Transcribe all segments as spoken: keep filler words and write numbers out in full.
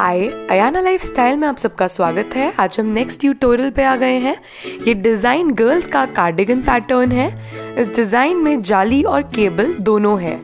हाय, Ayana lifestyle में आप सबका स्वागत है। आज हम नेक्स्ट ट्यूटोरियल पे आ गए हैं। ये डिज़ाइन गर्ल्स का कार्डिगन पैटर्न है। इस डिज़ाइन में जाली और केबल दोनों है।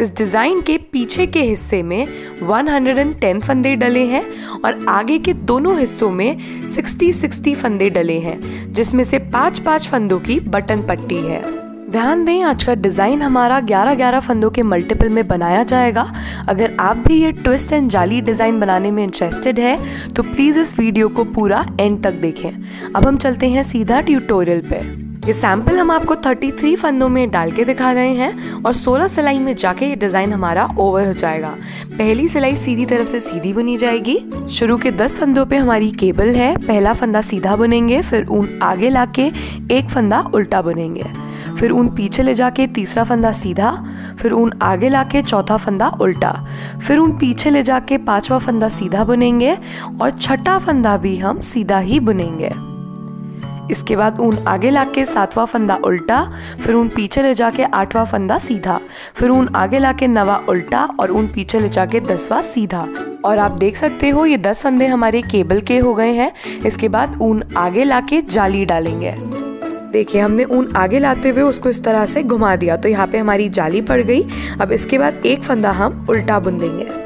इस डिज़ाइन के पीछे के हिस्से में एक सौ दस फंदे डले हैं और आगे के दोनों हिस्सों में साठ साठ फंदे डले हैं, जिसमें से पाँच पाँच फंदों की बटन पट्टी है। ध्यान दें, आज का डिज़ाइन हमारा ग्यारह ग्यारह फंदों के मल्टीपल में बनाया जाएगा। अगर आप भी ये ट्विस्ट एंड जाली डिज़ाइन बनाने में इंटरेस्टेड है तो प्लीज़ इस वीडियो को पूरा एंड तक देखें। अब हम चलते हैं सीधा ट्यूटोरियल पे। ये सैंपल हम आपको तैंतीस फंदों में डाल के दिखा रहे हैं और सोलह सिलाई में जाके ये डिज़ाइन हमारा ओवर हो जाएगा। पहली सिलाई सीधी तरफ से सीधी बुनी जाएगी। शुरू के दस फंदों पे हमारी केबल है। पहला फंदा सीधा बुनेंगे, फिर ऊन आगे ला के एक फंदा उल्टा बुनेंगे, फिर ऊन पीछे ले जाके तीसरा फंदा सीधा, फिर ऊन आगे लाके चौथा फंदा उल्टा, फिर ऊन पीछे ले जाके पांचवा फंदा सीधा बुनेंगे और छठा फंदा भी हम सीधा ही बुनेंगे। इसके बाद ऊन आगे लाके सातवां फंदा उल्टा, फिर ऊन पीछे ले जाके आठवां फंदा सीधा, फिर ऊन आगे लाके नवा उल्टा और ऊन पीछे ले जाके दसवां सीधा। और आप देख सकते हो ये दस फंदे हमारे केबल के हो गए हैं। इसके बाद ऊन आगे लाके जाली डालेंगे। देखिए, हमने ऊन आगे लाते हुए उसको इस तरह से घुमा दिया तो यहाँ पे हमारी जाली पड़ गई। अब इसके बाद एक फंदा हम उल्टा बुन देंगे।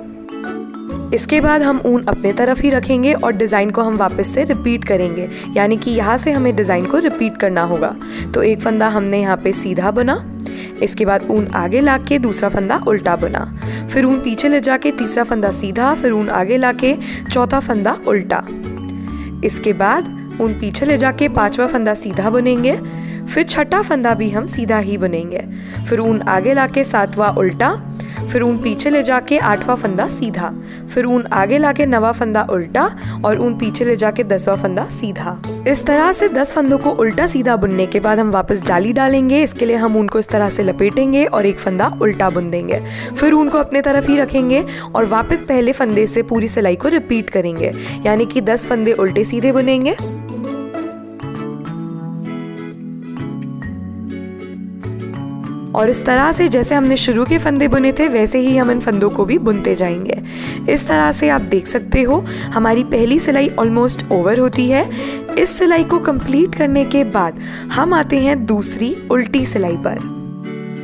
इसके बाद हम ऊन अपने तरफ ही रखेंगे और डिज़ाइन को हम वापस से रिपीट करेंगे, यानी कि यहाँ से हमें डिज़ाइन को रिपीट करना होगा। तो एक फंदा हमने यहाँ पे सीधा बुना, इसके बाद ऊन आगे ला के दूसरा फंदा उल्टा बुना, फिर ऊन पीछे ले जाके तीसरा फंदा सीधा, फिर ऊन आगे ला के चौथा फंदा उल्टा। इसके बाद ऊन पीछे ले जाके पांचवा फंदा सीधा बुनेंगे, फिर छठा फंदा भी हम सीधा ही बुनेंगे, फिर ऊन आगे लाके सातवां उल्टा, फिर ऊन पीछे ले जाके आठवां फंदा सीधा, फिर ऊन आगे लाके नवा फंदा उल्टा और ऊन पीछे ले जाके दसवां फंदा सीधा। इस तरह से दस फंदों को उल्टा सीधा बुनने के बाद हम वापस जाली डालेंगे। इसके लिए हम ऊन को इस तरह से लपेटेंगे और एक फंदा उल्टा बुन देंगे, फिर ऊन को अपने तरफ ही रखेंगे और वापस पहले फंदे से पूरी सिलाई को रिपीट करेंगे, यानी कि दस फंदे उल्टे सीधे बुनेंगे। और इस तरह से जैसे हमने शुरू के फंदे बुने थे वैसे ही हम इन फंदों को भी बुनते जाएंगे। इस तरह से आप देख सकते हो हमारी पहली सिलाई ऑलमोस्ट ओवर होती है। इस सिलाई को कंप्लीट करने के बाद हम आते हैं दूसरी उल्टी सिलाई पर।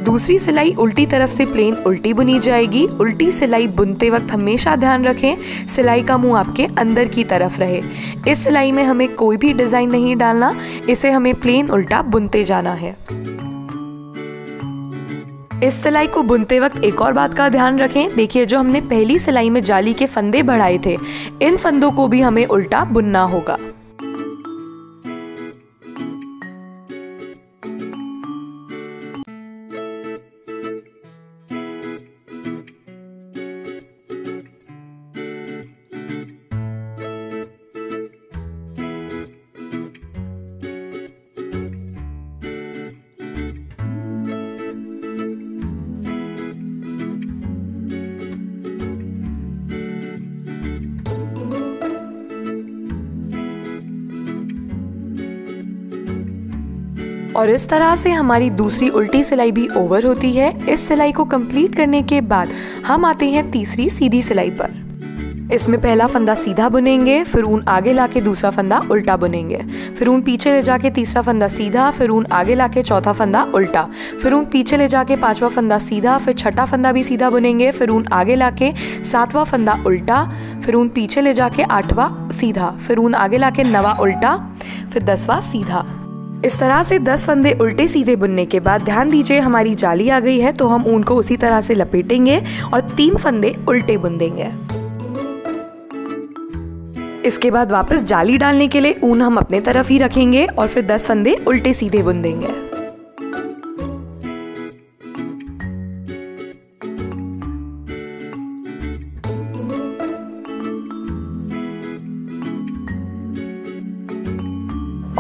दूसरी सिलाई उल्टी तरफ से प्लेन उल्टी बुनी जाएगी। उल्टी सिलाई बुनते वक्त हमेशा ध्यान रखें सिलाई का मुंह आपके अंदर की तरफ रहे। इस सिलाई में हमें कोई भी डिज़ाइन नहीं डालना, इसे हमें प्लेन उल्टा बुनते जाना है। इस सिलाई को बुनते वक्त एक और बात का ध्यान रखें। देखिए, जो हमने पहली सिलाई में जाली के फंदे बढ़ाए थे इन फंदों को भी हमें उल्टा बुनना होगा। और इस तरह से हमारी दूसरी उल्टी सिलाई भी ओवर होती है। इस सिलाई को कंप्लीट करने के बाद हम आते हैं तीसरी सीधी सिलाई पर। इसमें पहला फंदा सीधा बुनेंगे, फिर ऊन आगे लाके दूसरा फंदा उल्टा बुनेंगे, फिर ऊन पीछे ले जाके तीसरा फंदा सीधा, फिर ऊन आगे लाके चौथा फंदा उल्टा, फिर ऊन पीछे ले जाके पाँचवा फंदा सीधा, फिर छठा फंदा भी सीधा बुनेंगे, फिर ऊन आगे लाके सातवां फंदा उल्टा, फिर ऊन पीछे ले जाके आठवां सीधा, फिर ऊन आगे लाके नवा उल्टा, फिर दसवां सीधा। इस तरह से दस फंदे उल्टे सीधे बुनने के बाद ध्यान दीजिए हमारी जाली आ गई है तो हम ऊन को उसी तरह से लपेटेंगे और तीन फंदे उल्टे बुन देंगे। इसके बाद वापस जाली डालने के लिए ऊन हम अपने तरफ ही रखेंगे और फिर दस फंदे उल्टे सीधे बुन देंगे।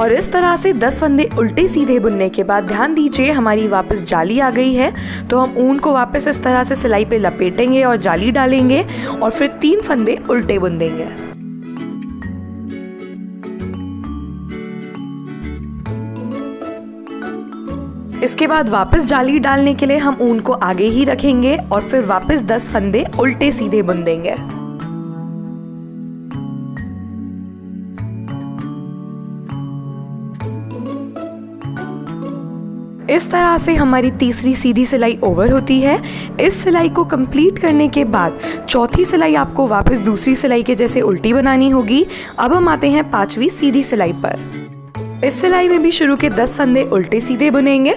और इस तरह से दस फंदे उल्टे सीधे बुनने के बाद ध्यान दीजिए हमारी वापस जाली आ गई है तो हम ऊन को वापस इस तरह से सिलाई पे लपेटेंगे और जाली डालेंगे और फिर तीन फंदे उल्टे बुन देंगे। इसके बाद वापस जाली डालने के लिए हम ऊन को आगे ही रखेंगे और फिर वापस दस फंदे उल्टे सीधे बुन देंगे। इस तरह से हमारी तीसरी सीधी सिलाई ओवर होती है। इस सिलाई को कंप्लीट करने के बाद चौथी सिलाई आपको वापस दूसरी सिलाई के जैसे उल्टी बनानी होगी। अब हम आते हैं पांचवी सीधी सिलाई पर। इस सिलाई में भी शुरू के दस फंदे उल्टे सीधे बुनेंगे।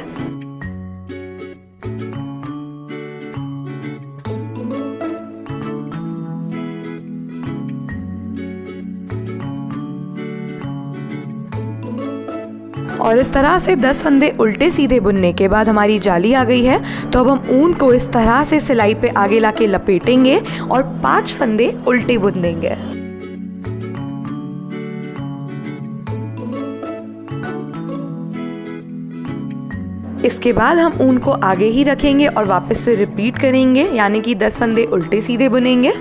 और इस तरह से दस फंदे उल्टे सीधे बुनने के बाद हमारी जाली आ गई है, तो अब हम ऊन को इस तरह से सिलाई पे आगे लाके लपेटेंगे और पांच फंदे उल्टे बुन देंगे। इसके बाद हम ऊन को आगे ही रखेंगे और वापस से रिपीट करेंगे, यानी कि दस फंदे उल्टे सीधे बुनेंगे।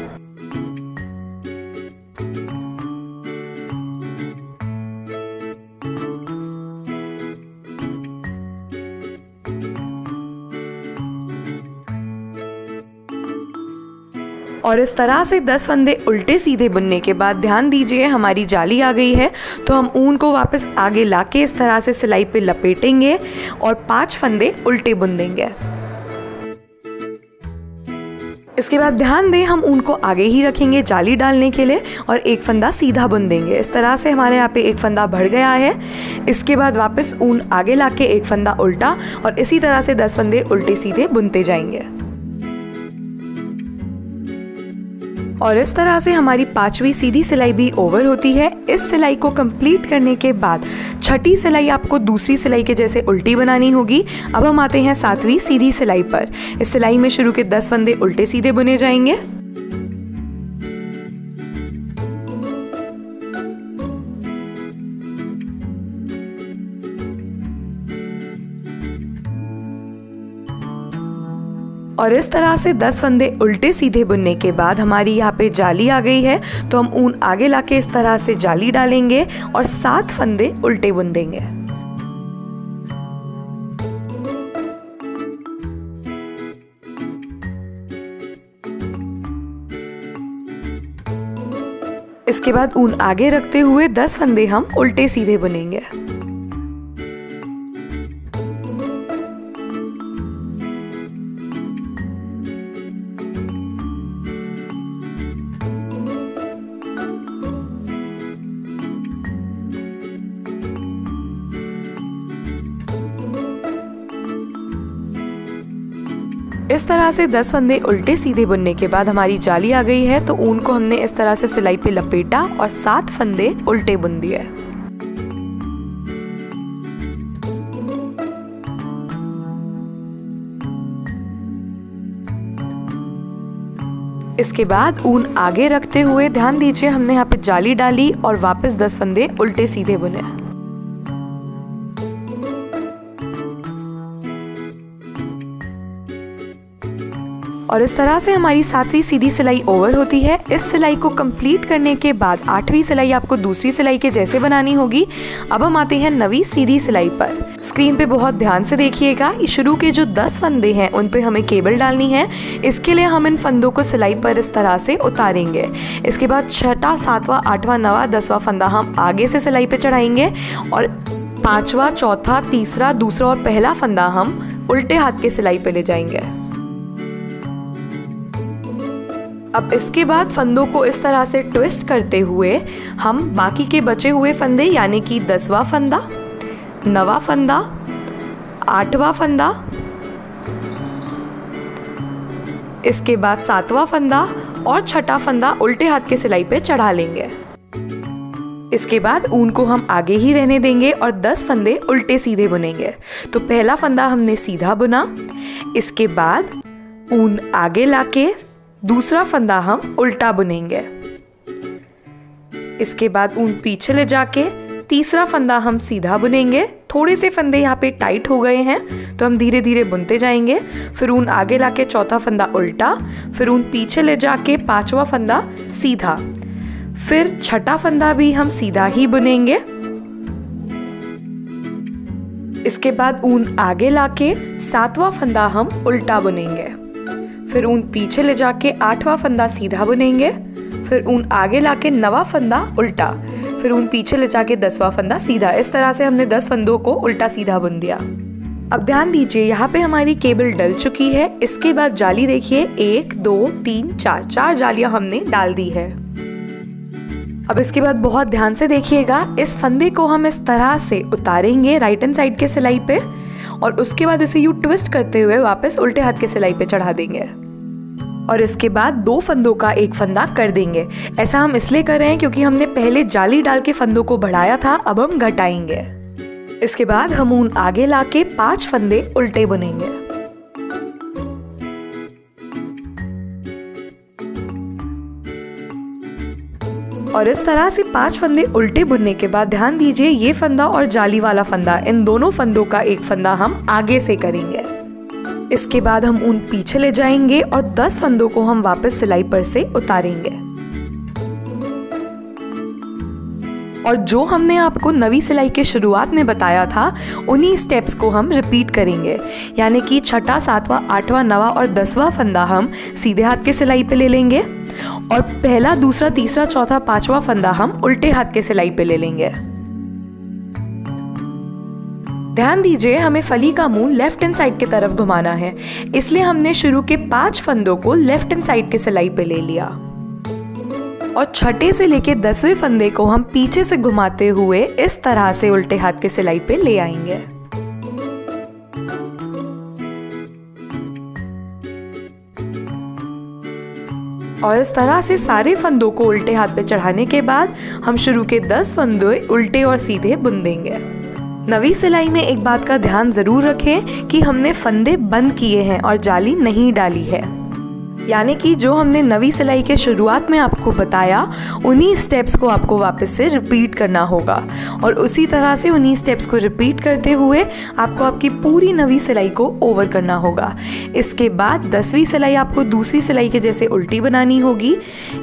और इस तरह से दस फंदे उल्टे सीधे बुनने के बाद ध्यान दीजिए हमारी जाली आ गई है, तो हम ऊन को वापस आगे लाके इस तरह से सिलाई पे लपेटेंगे और पांच फंदे उल्टे बुन देंगे। इसके बाद ध्यान दें हम ऊन को आगे ही रखेंगे जाली डालने के लिए और एक फंदा सीधा बुन देंगे। इस तरह से हमारे यहाँ पे एक फंदा बढ़ गया है। इसके बाद वापस ऊन आगे लाके एक फंदा उल्टा और इसी तरह से दस फंदे उल्टे सीधे बुनते जाएंगे। और इस तरह से हमारी पांचवी सीधी सिलाई भी ओवर होती है। इस सिलाई को कंप्लीट करने के बाद छठी सिलाई आपको दूसरी सिलाई के जैसे उल्टी बनानी होगी। अब हम आते हैं सातवीं सीधी सिलाई पर। इस सिलाई में शुरू के दस फंदे उल्टे सीधे बुने जाएंगे। और इस तरह से दस फंदे उल्टे सीधे बुनने के बाद हमारी यहाँ पे जाली आ गई है, तो हम ऊन आगे लाके इस तरह से जाली डालेंगे और सात फंदे उल्टे बुन देंगे। इसके बाद ऊन आगे रखते हुए दस फंदे हम उल्टे सीधे बुनेंगे। इस तरह से दस फंदे उल्टे सीधे बुनने के बाद हमारी जाली आ गई है, तो ऊन को हमने इस तरह से सिलाई पे लपेटा और सात फंदे उल्टे बुन दिए। इसके बाद ऊन आगे रखते हुए ध्यान दीजिए हमने यहाँ पे जाली डाली और वापस दस फंदे उल्टे सीधे बुने। और इस तरह से हमारी सातवीं सीधी सिलाई ओवर होती है। इस सिलाई को कंप्लीट करने के बाद आठवीं सिलाई आपको दूसरी सिलाई के जैसे बनानी होगी। अब हम आते हैं नवीं सीधी सिलाई पर। स्क्रीन पे बहुत ध्यान से देखिएगा, शुरू के जो दस फंदे हैं उन पे हमें केबल डालनी है। इसके लिए हम इन फंदों को सिलाई पर इस तरह से उतारेंगे। इसके बाद छठा, सातवां, आठवां, नवा, दसवां फंदा हम आगे से सिलाई पर चढ़ाएंगे और पाँचवा, चौथा, तीसरा, दूसरा और पहला फंदा हम उल्टे हाथ के सिलाई पर ले जाएंगे। अब इसके बाद फंदों को इस तरह से ट्विस्ट करते हुए हम बाकी के बचे हुए फंदे यानी कि दसवां फंदा, नवा फंदा, आठवां फंदा, इसके बाद सातवां फंदा और छठा फंदा उल्टे हाथ के सिलाई पे चढ़ा लेंगे। इसके बाद ऊन को हम आगे ही रहने देंगे और दस फंदे उल्टे सीधे बुनेंगे। तो पहला फंदा हमने सीधा बुना। इसके बाद ऊन आगे लाके दूसरा फंदा हम उल्टा बुनेंगे। इसके बाद ऊन पीछे ले जाके तीसरा फंदा हम सीधा बुनेंगे। थोड़े से फंदे यहाँ पे टाइट हो गए हैं, तो हम धीरे धीरे बुनते जाएंगे। फिर ऊन आगे लाके चौथा फंदा उल्टा, फिर ऊन पीछे ले जाके पांचवा फंदा सीधा, फिर छठा फंदा भी हम सीधा ही बुनेंगे। इसके बाद ऊन आगे लाके सातवां फंदा हम उल्टा बुनेंगे। फिर ऊन पीछे ले जाके आठवां फंदा सीधा बुनेंगे। फिर ऊन आगे लाके नवा फंदा उल्टा, फिर ऊन पीछे ले जाके दसवां फंदा सीधा। इस तरह से हमने दस फंदों को उल्टा सीधा बुन दिया। अब ध्यान दीजिए यहाँ पे हमारी केबल डल चुकी है। इसके बाद जाली देखिए एक दो तीन चार चार जालियां हमने डाल दी है। अब इसके बाद बहुत ध्यान से देखिएगा, इस फंदे को हम इस तरह से उतारेंगे राइट हैंड साइड के सिलाई पे और उसके बाद इसे यूं ट्विस्ट करते हुए वापस उल्टे हाथ के सिलाई पे चढ़ा देंगे और इसके बाद दो फंदों का एक फंदा कर देंगे। ऐसा हम इसलिए कर रहे हैं क्योंकि हमने पहले जाली डाल के फंदों को बढ़ाया था, अब हम घटाएंगे। इसके बाद हम ऊन आगे लाके पांच फंदे उल्टे बुनेंगे। और इस तरह से पांच फंदे उल्टे बुनने के बाद ध्यान दीजिए, ये फंदा और जाली वाला फंदा, इन दोनों फंदों का एक फंदा हम आगे से करेंगे। इसके बाद हम ऊन पीछे ले जाएंगे और दस फंदों को हम वापस सिलाई पर से उतारेंगे। और जो हमने आपको नवी सिलाई के शुरुआत में बताया था, उन्हीं स्टेप्स को हम रिपीट करेंगे, यानी कि छठा, सातवां, आठवां, नवां और दसवां फंदा हम सीधे हाथ के सिलाई पे ले लेंगे और पहला, दूसरा, तीसरा, चौथा, पांचवा फंदा हम उल्टे हाथ के सिलाई पे ले लेंगे। ध्यान दीजिए, हमें फली का मुंह लेफ्ट हैंड साइड की तरफ घुमाना है, इसलिए हमने शुरू के पांच फंदों को लेफ्ट हैंड साइड के सिलाई पे ले लिया और छठे से लेके दसवें फंदे को हम पीछे से घुमाते हुए इस तरह से उल्टे हाथ के सिलाई पे ले आएंगे। और इस तरह से सारे फंदों को उल्टे हाथ पे चढ़ाने के बाद हम शुरू के दस फंदे उल्टे और सीधे बुन देंगे। नवी सिलाई में एक बात का ध्यान जरूर रखें कि हमने फंदे बंद किए हैं और जाली नहीं डाली है, यानी कि जो हमने नवी सिलाई के शुरुआत में आपको बताया, उन्हीं स्टेप्स को आपको वापस से रिपीट करना होगा और उसी तरह से उन्हीं स्टेप्स को रिपीट करते हुए आपको आपकी पूरी नवी सिलाई को ओवर करना होगा। इसके बाद दसवीं सिलाई आपको दूसरी सिलाई के जैसे उल्टी बनानी होगी।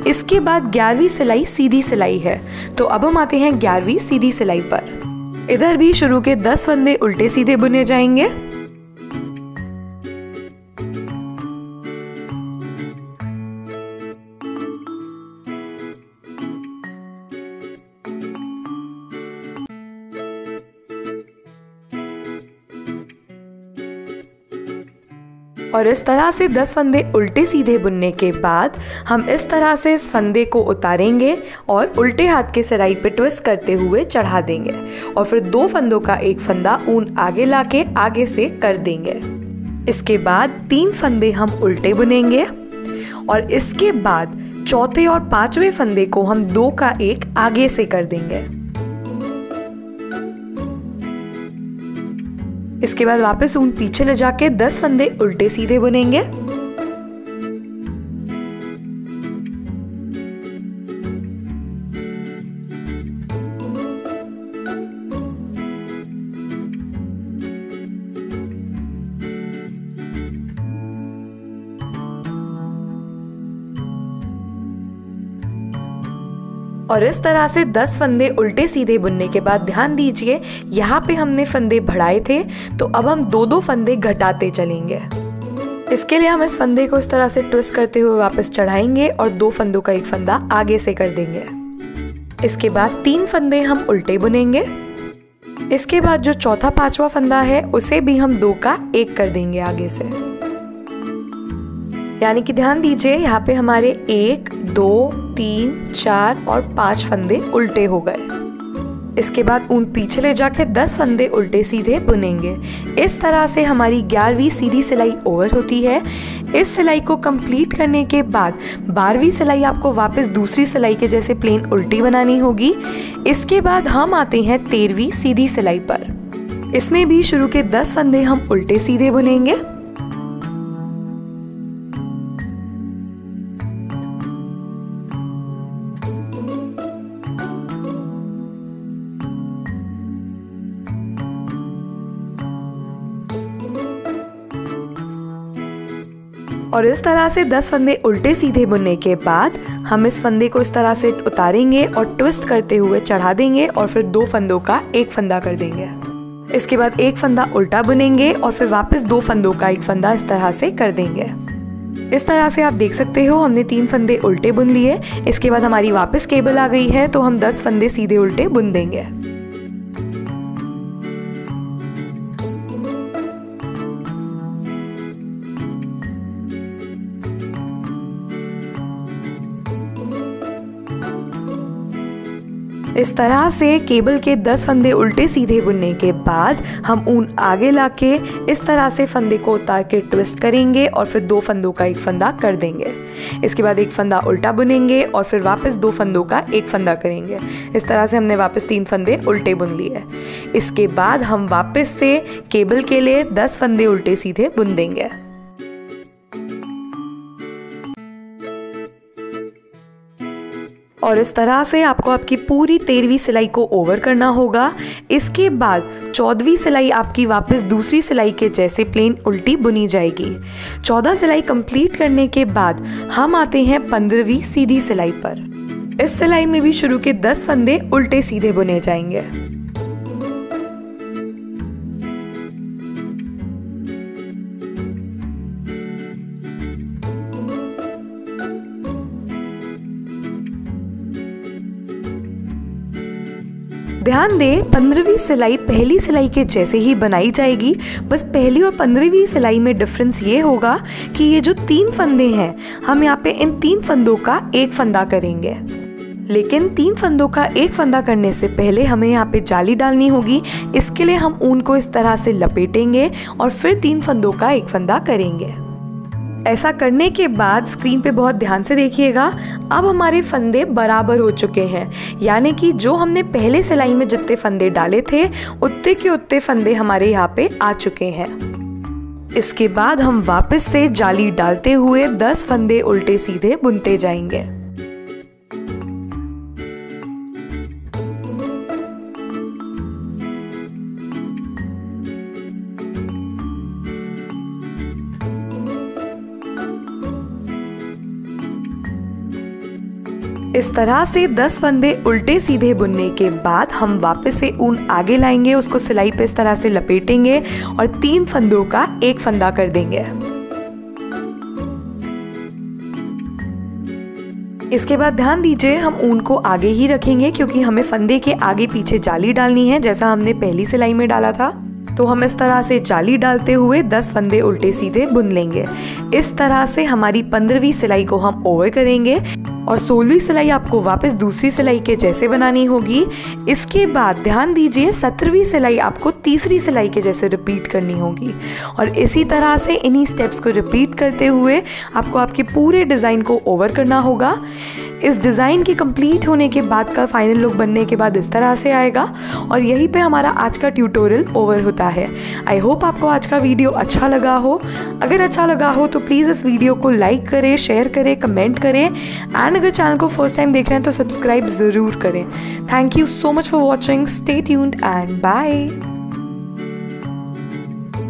इसके बाद ग्यारहवीं सिलाई सीधी सिलाई है, तो अब हम आते हैं ग्यारहवीं सीधी सिलाई पर। इधर भी शुरू के दस फंदे उल्टे सीधे बुने जाएंगे और इस तरह से दस फंदे उल्टे सीधे बुनने के बाद हम इस तरह से इस फंदे को उतारेंगे और उल्टे हाथ के सिलाई पे ट्विस्ट करते हुए चढ़ा देंगे और फिर दो फंदों का एक फंदा ऊन आगे लाके आगे से कर देंगे। इसके बाद तीन फंदे हम उल्टे बुनेंगे और इसके बाद चौथे और पांचवें फंदे को हम दो का एक आगे से कर देंगे। इसके बाद वापस ऊन पीछे ले जाके दस फंदे उल्टे सीधे बुनेंगे और इस तरह से दस फंदे उल्टे सीधे बुनने के बाद ध्यान दीजिए, यहाँ पे हमने फंदे बढ़ाए थे, तो अब हम दो दो फंदे घटाते चलेंगे। इसके लिए हम इस फंदे को इस तरह से ट्विस्ट करते हुए वापस चढ़ाएंगे और दो फंदों का एक फंदा आगे से कर देंगे। इसके बाद तीन फंदे हम उल्टे बुनेंगे। इसके बाद जो चौथा पांचवा फंदा है, उसे भी हम दो का एक कर देंगे आगे से, यानी कि ध्यान दीजिए यहाँ पे हमारे एक, दो, तीन, चार और पांच फंदे उल्टे हो गए। इसके बाद ऊन पीछे ले जाके दस फंदे उल्टे सीधे बुनेंगे। इस तरह से हमारी ग्यारहवीं सीधी सिलाई ओवर होती है। इस सिलाई को कंप्लीट करने के बाद बारहवीं सिलाई आपको वापस दूसरी सिलाई के जैसे प्लेन उल्टी बनानी होगी। इसके बाद हम आते हैं तेरहवीं सीधी सिलाई पर। इसमें भी शुरू के दस फंदे हम उल्टे सीधे बुनेंगे और इस तरह से दस फंदे उल्टे सीधे बुनने के बाद हम इस फंदे को इस तरह से उतारेंगे और ट्विस्ट करते हुए चढ़ा देंगे और फिर दो फंदों का एक फंदा कर देंगे। इसके बाद एक फंदा उल्टा बुनेंगे और फिर वापस दो फंदों का एक फंदा इस तरह से कर देंगे। इस तरह से आप देख सकते हो, हमने तीन फंदे उल्टे बुन लिए। इसके बाद हमारी वापस केबल आ गई है, तो हम दस फंदे सीधे उल्टे बुन देंगे। इस तरह से केबल के दस फंदे उल्टे सीधे बुनने के बाद हम ऊन आगे लाके इस तरह से फंदे को उतार के ट्विस्ट करेंगे और फिर दो फंदों का एक फंदा कर देंगे। इसके बाद एक फंदा उल्टा बुनेंगे और फिर वापस दो फंदों का एक फंदा करेंगे। इस तरह से हमने वापस तीन फंदे उल्टे बुन लिए। इसके बाद हम वापस से केबल के लिए दस फंदे उल्टे सीधे बुन देंगे। और इस तरह से आपको आपकी पूरी तेरहवीं सिलाई को ओवर करना होगा। इसके बाद चौदहवीं सिलाई आपकी वापस दूसरी सिलाई के जैसे प्लेन उल्टी बुनी जाएगी। चौदह सिलाई कंप्लीट करने के बाद हम आते हैं पंद्रहवीं सीधी सिलाई पर। इस सिलाई में भी शुरू के दस फंदे उल्टे सीधे बुने जाएंगे। ध्यान दें, पंद्रहवीं सिलाई पहली सिलाई के जैसे ही बनाई जाएगी, बस पहली और पंद्रहवीं सिलाई में डिफरेंस ये होगा कि ये जो तीन फंदे हैं, हम यहाँ पे इन तीन फंदों का एक फंदा करेंगे। लेकिन तीन फंदों का एक फंदा करने से पहले हमें यहाँ पे जाली डालनी होगी। इसके लिए हम ऊन को इस तरह से लपेटेंगे और फिर तीन फंदों का एक फंदा करेंगे। ऐसा करने के बाद स्क्रीन पे बहुत ध्यान से देखिएगा, अब हमारे फंदे बराबर हो चुके हैं, यानी कि जो हमने पहले सिलाई में जितने फंदे डाले थे उतने के उतने फंदे हमारे यहाँ पे आ चुके हैं। इसके बाद हम वापस से जाली डालते हुए दस फंदे उल्टे सीधे बुनते जाएंगे। इस तरह से दस फंदे उल्टे सीधे बुनने के बाद हम वापस से ऊन आगे लाएंगे, उसको सिलाई पे इस तरह से लपेटेंगे और तीन फंदों का एक फंदा कर देंगे। इसके बाद ध्यान दीजिए, हम ऊन को आगे ही रखेंगे क्योंकि हमें फंदे के आगे पीछे जाली डालनी है, जैसा हमने पहली सिलाई में डाला था। तो हम इस तरह से जाली डालते हुए दस फंदे उल्टे सीधे बुन लेंगे। इस तरह से हमारी पंद्रहवीं सिलाई को हम ओवर करेंगे और सोलहवीं सिलाई आपको वापस दूसरी सिलाई के जैसे बनानी होगी। इसके बाद ध्यान दीजिए, सत्रहवीं सिलाई आपको तीसरी सिलाई के जैसे रिपीट करनी होगी और इसी तरह से इन्हीं स्टेप्स को रिपीट करते हुए आपको आपके पूरे डिज़ाइन को ओवर करना होगा। इस डिज़ाइन के कंप्लीट होने के बाद का फाइनल लुक बनने के बाद इस तरह से आएगा और यहीं पे हमारा आज का ट्यूटोरियल ओवर होता है। आई होप आपको आज का वीडियो अच्छा लगा हो। अगर अच्छा लगा हो तो प्लीज़ इस वीडियो को लाइक करें, शेयर करें, कमेंट करें एंड अगर चैनल को फर्स्ट टाइम देख रहे हैं तो सब्सक्राइब ज़रूर करें। Thank you so much for watching. Stay tuned and bye.